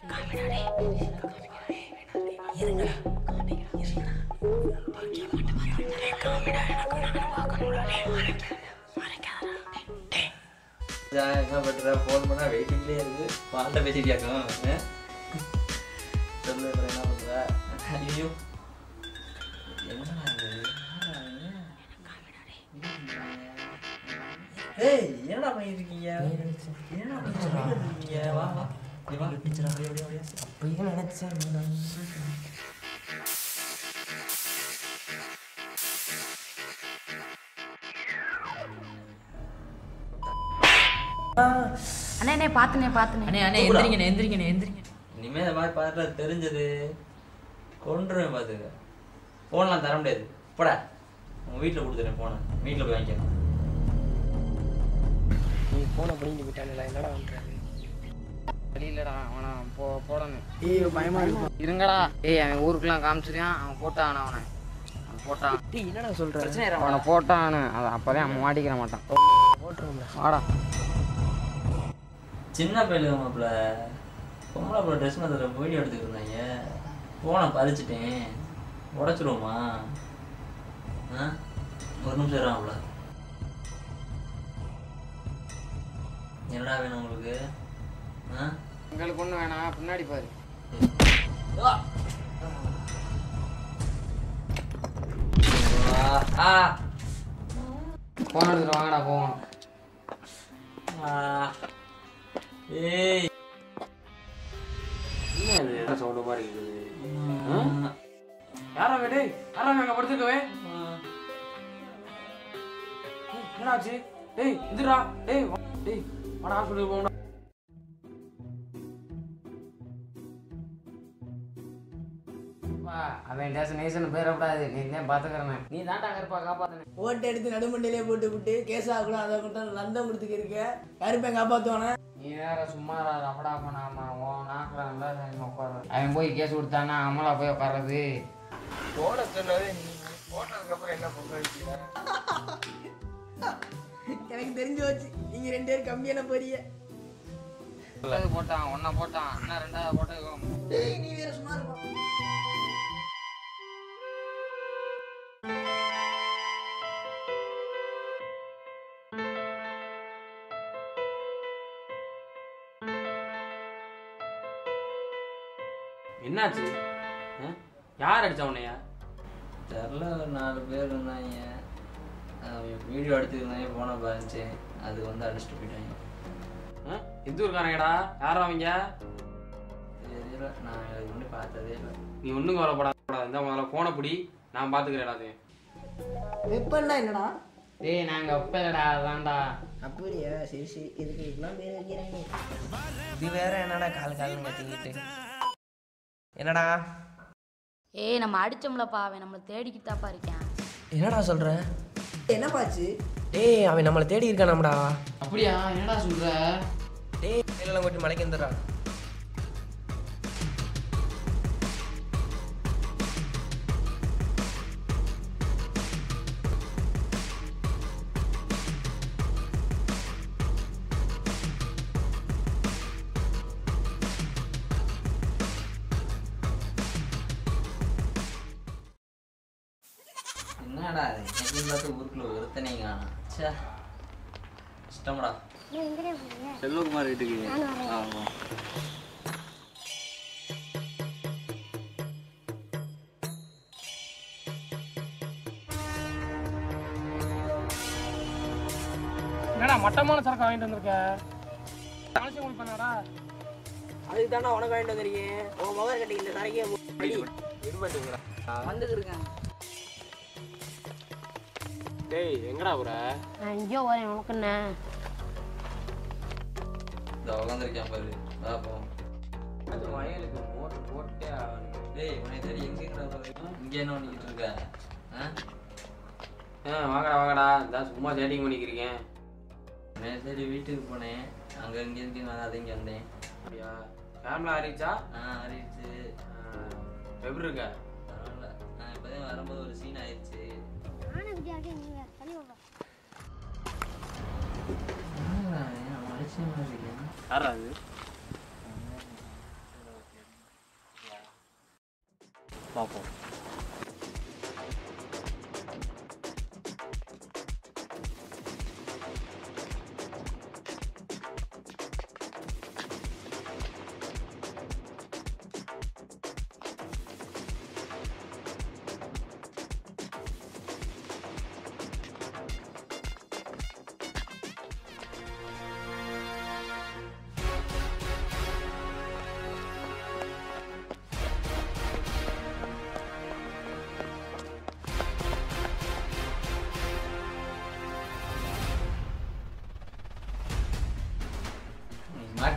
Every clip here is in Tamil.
Hey, you're not going to get out. You want to get out of your ass? But you don't have to say, I'm not phone up பண்ணி விட்டானேடா என்னடா பண்றது தெரியலடா அவன போடானே ஏய் பயமா இருக்கு இருங்கடா ஏய் அவன் ஊருக்குலாம் காமிச்சறான் அவன் போட்டானே அவன போட்டான் டேய் என்னடா சொல்ற பிரச்சனை இல்ல அவன போட்டானே அப்பதான் அவன் மாட்டிக்கிற மாட்டான் போடுறோம்டா வாடா சின்ன பையலோம்ல பொம்பள போ Dress மேல வீடியோ எடுத்துட்டு இருந்தாங்க போனை பறிச்சிட்டேன் உடைச்சிரோமா ஒரு நிமிஷம் இராம்ல என்னடா வேணும் உங்களுக்கு ஆ உங்களுக்கு ஒண்ணு வேணா பின்னாடி பாரு ஆ போன் எடுத்து வாங்கடா போன் ஆ ஏய் என்ன சவுண்ட் மாதிரி இருக்குது யாரா வேடே யாரா அங்க படுத்துக்கவே என்னடா ஆச்சு டேய் இதுடா டேய் டேய் What happened to you? I mean, that's a nation of better. Need that Akarpaka. What did the Nadamundele put to take? Kesa, London with the Kirkia, Aripangapatona. Yeah, Sumara, Rapana, one Akra, and Latin Mokara. I am going to guess Utana, Amala Parade. What is the Lorraine? What is the kind of profession? எனக்கு தெரிஞ்சோச்சு நீங்க ரெண்டு பேர் கம்மியான போறீங்க அது போட்டா ஒண்ணா போட்டா அண்ணா ரெண்டா போட்டா டேய் நீ வேற சும்மா இருப்பா என்னாச்சு யார் அடிச்சா உன்னைய தெரியல நாலு பேர் நாயே வீடியோ எடுத்துக்கிட்டே போன பாஞ்சே அது வந்து அடிச்சிட்டு போயிட்டாங்க இது இருக்கானேடா யாரா அவங்க தெரியல நான் ஒண்ணு பார்த்ததே இல்ல நீ ஒண்ணும் கவலைப்படாதடா இந்த முதல்ல போனை புடி நான் பாத்துக்கறேடா டேய் வெப்பன்னா என்னடா டேய் நாங்க வெப்பலடா அதான்டா அப்படியே சரி சரி இதுக்கு இவ்ளோ பேர் வைக்கறாங்க இது வேற என்னடா கால் கால் மாத்திக்கிட்டு என்னடா ஏய் நம்ம அடிச்சோம்லப்பா அவன் நம்மள தேடிக்கிட்டே பா இருக்கான் என்னடா சொல்ற என்ன பாச்சு டேய் அவன் நம்மள தேடி இருக்கானம்டா அப்படியே என்னடா சொல்ற டேய் எல்லாம் கொட்டி மலைக்கு வந்துறா என்னடா இது எல்லாத்து ஊருக்குள்ள ஒருத்தனேங்கடா ச்சே ஸ்டம்டா நீ எங்க இருக்கீங்க செல்வகுமார் வீட்டுக்கு ஆமா என்னடா மட்டமான சரக்கு வாங்கிட்டு வந்திருக்க காலேஜ் ஊர் பண்ணடா அதுக்கு தான உனக்கு வாங்கிட்டு வந்திருக்கேன் உன் மகர் கட்டி இந்த சரக்கே இருந்துங்கடா வந்துக்கிருக்கேன் டேய் எங்கடா போற நான் இங்க வரேன் உனக்கு என்ன டா உட்கார்ந்திருக்கேன் பாரு வா போ அது வயலுக்கு போட் போட்டே டேய் உனக்கு தெரிய எங்கடா போற இங்க என்ன நிக்கிட்டு இருக்க வாங்கடா வாங்கடா நான் சும்மா சேட்டிங் பண்ணிக்கிறீங்க நான் சரி வீட்டுக்கு போனேன் அங்க இங்க இருந்து நான் அத இங்க வந்தேன் அப்படியே ஃபேமிலி ஆரிச்சா ஆரிச்சு எப்படி இருக்க நான் இப்போதே வரும்போது ஒரு சீன் ஆயிருச்சு I don't know. bubble.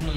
नहीं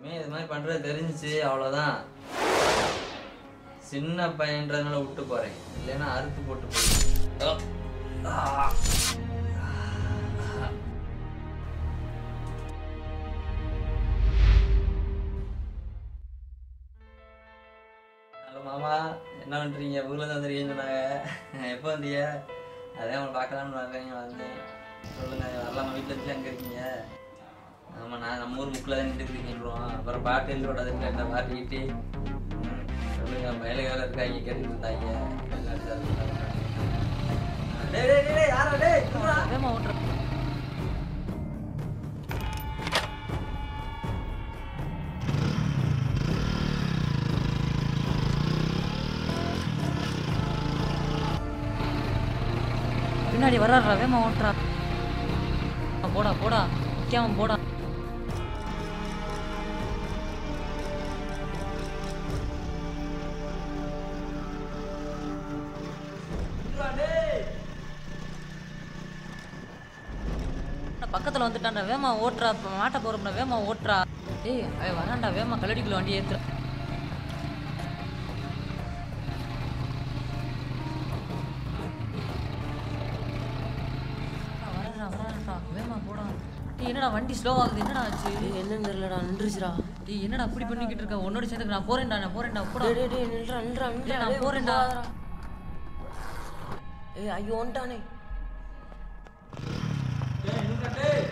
मैं इस माय पंड्रा दरिंच से आवला सिन्ना पैंड्रा नला उट्टू पारे लेना आरतू पोट्टू हेलो मामा என்ன பண்றீங்க ஊர்ல இருந்து வந்திருக்கீங்க சொன்னாங்க எப்போ வந்தீங்க அதான் உங்களை பார்க்கலாம்னு வந்தேன் சொல்லுங்க வரலாம் வீட்ல இருந்து அங்க இருக்கீங்க ஆமா நான் நம்ம ஊர் முக்கல தான் நின்னுக்கிறேன் அப்புற பாட்டு இல்லோட அந்த பாட்டு கிட்டி சொல்லுங்க மேலகால இருக்காங்க கேட்டு இருந்தாங்க டேய் டேய் டேய் யாரா டேய் குறா வேமா ஓட்ற பின்னாடி வர்றாரா வேமா ஓட்றா போடா போடா क्या हम बोला பக்கத்துல வந்துட்டானே வேமா ஓட்றா மாட்ட போறோம்னா வேமா ஓட்றா டேய் அவே வரான்டா வேமா கலடிக்குள்ள வண்டி ஏத்து வரடா வரடா வேமா போடா என்னடா வண்டி ஸ்லோ ஆகுது என்னடா ஆச்சு என்னன்னு தெரியலடா நின்றுச்சுடா டேய் என்னடா இப்படி பண்ணிக்கிட்டு இருக்க உன்னோட சேர்ந்து நான் போறேன்டா போடா டேய் டேய் நில்றா நில்றா நான் போறேன்டா ஏய் ஐயோ ஒண்டானே டேய் நில்றா டேய்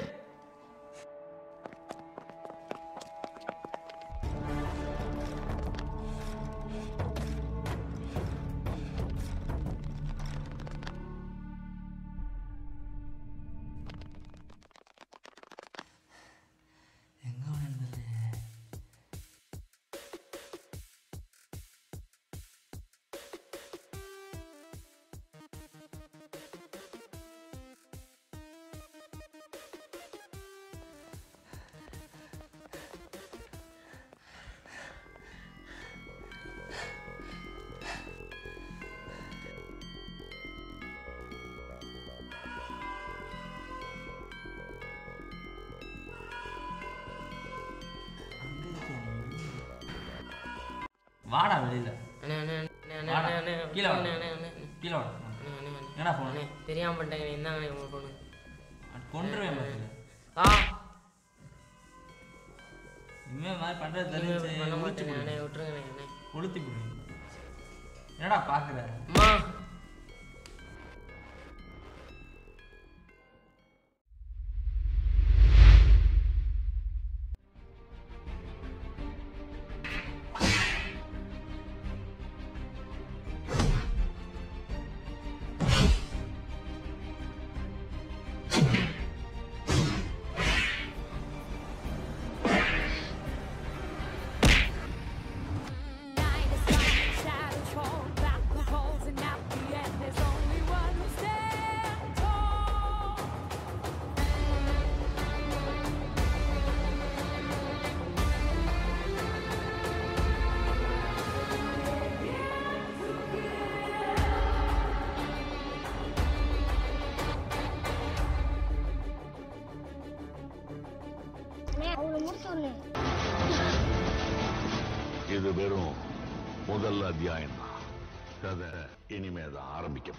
வாடா வெளியில அண்ணே கீழ வாடா என்னடா போன் அண்ணே தெரியாம பண்ணிட்டேன் என்னங்க உங்களுக்கு போன் அட் கொன்றுவே மாட்டீங்க ஆ இமே மாதிரி பண்றது தெரிஞ்சு முடிச்சுடுங்க விட்டுருங்க அண்ணே கொளுத்தி போடுங்க என்னடா பாக்குற அம்மா சொல்லு. இது வெறும் முதல் அத்தியாயம். கதை இனிமேதான் ஆரம்பிக்க.